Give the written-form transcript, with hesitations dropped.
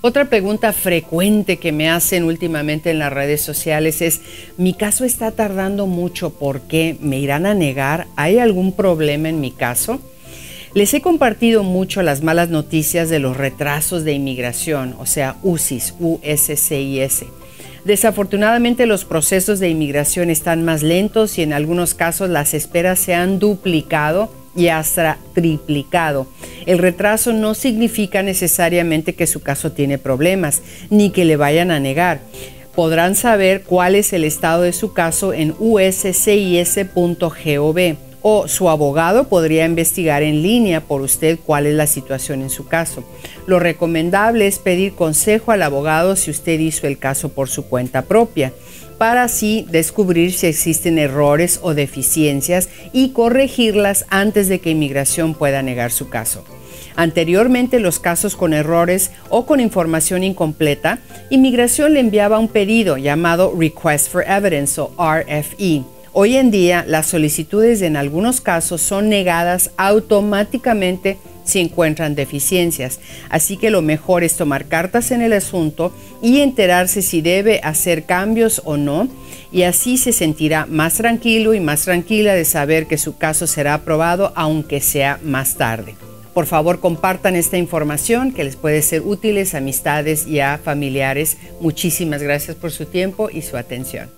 Otra pregunta frecuente que me hacen últimamente en las redes sociales es: mi caso está tardando mucho, ¿por qué? ¿Me irán a negar? ¿Hay algún problema en mi caso? Les he compartido mucho las malas noticias de los retrasos de inmigración, o sea, USCIS. Desafortunadamente, los procesos de inmigración están más lentos y en algunos casos las esperas se han duplicado y hasta triplicado. El retraso no significa necesariamente que su caso tiene problemas, ni que le vayan a negar. Podrán saber cuál es el estado de su caso en uscis.gov, o su abogado podría investigar en línea por usted cuál es la situación en su caso. Lo recomendable es pedir consejo al abogado si usted hizo el caso por su cuenta propia, para así descubrir si existen errores o deficiencias y corregirlas antes de que inmigración pueda negar su caso. Anteriormente, los casos con errores o con información incompleta, inmigración le enviaba un pedido llamado Request for Evidence o RFE. Hoy en día, las solicitudes en algunos casos son negadas automáticamente si encuentran deficiencias, así que lo mejor es tomar cartas en el asunto y enterarse si debe hacer cambios o no, y así se sentirá más tranquilo y más tranquila de saber que su caso será aprobado aunque sea más tarde. Por favor, compartan esta información que les puede ser útil a amistades y a familiares. Muchísimas gracias por su tiempo y su atención.